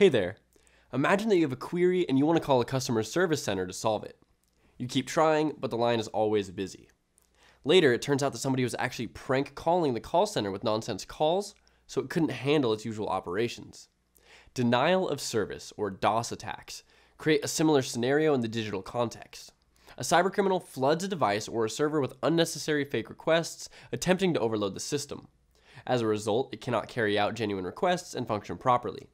Hey there. Imagine that you have a query and you want to call a customer service center to solve it. You keep trying, but the line is always busy. Later, it turns out that somebody was actually prank calling the call center with nonsense calls, so it couldn't handle its usual operations. Denial of service, or DDoS attacks, create a similar scenario in the digital context. A cybercriminal floods a device or a server with unnecessary fake requests, attempting to overload the system. As a result, it cannot carry out genuine requests and function properly.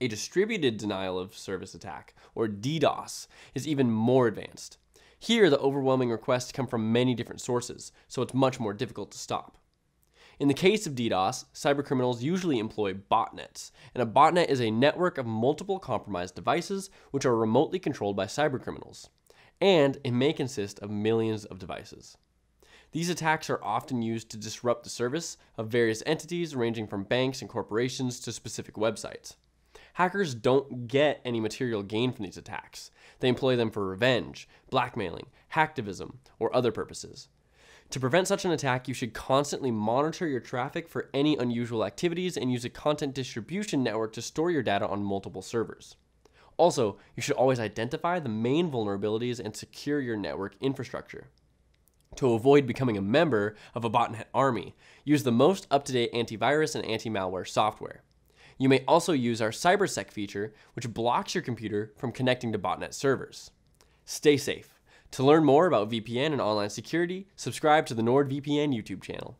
A distributed denial of service attack, or DDoS, is even more advanced. Here, the overwhelming requests come from many different sources, so it's much more difficult to stop. In the case of DDoS, cybercriminals usually employ botnets, and a botnet is a network of multiple compromised devices which are remotely controlled by cybercriminals, and it may consist of millions of devices. These attacks are often used to disrupt the service of various entities ranging from banks and corporations to specific websites. Hackers don't get any material gain from these attacks. They employ them for revenge, blackmailing, hacktivism, or other purposes. To prevent such an attack, you should constantly monitor your traffic for any unusual activities and use a content distribution network to store your data on multiple servers. Also, you should always identify the main vulnerabilities and secure your network infrastructure. To avoid becoming a member of a botnet army, use the most up-to-date antivirus and anti-malware software. You may also use our CyberSec feature, which blocks your computer from connecting to botnet servers. Stay safe. To learn more about VPN and online security, subscribe to the NordVPN YouTube channel.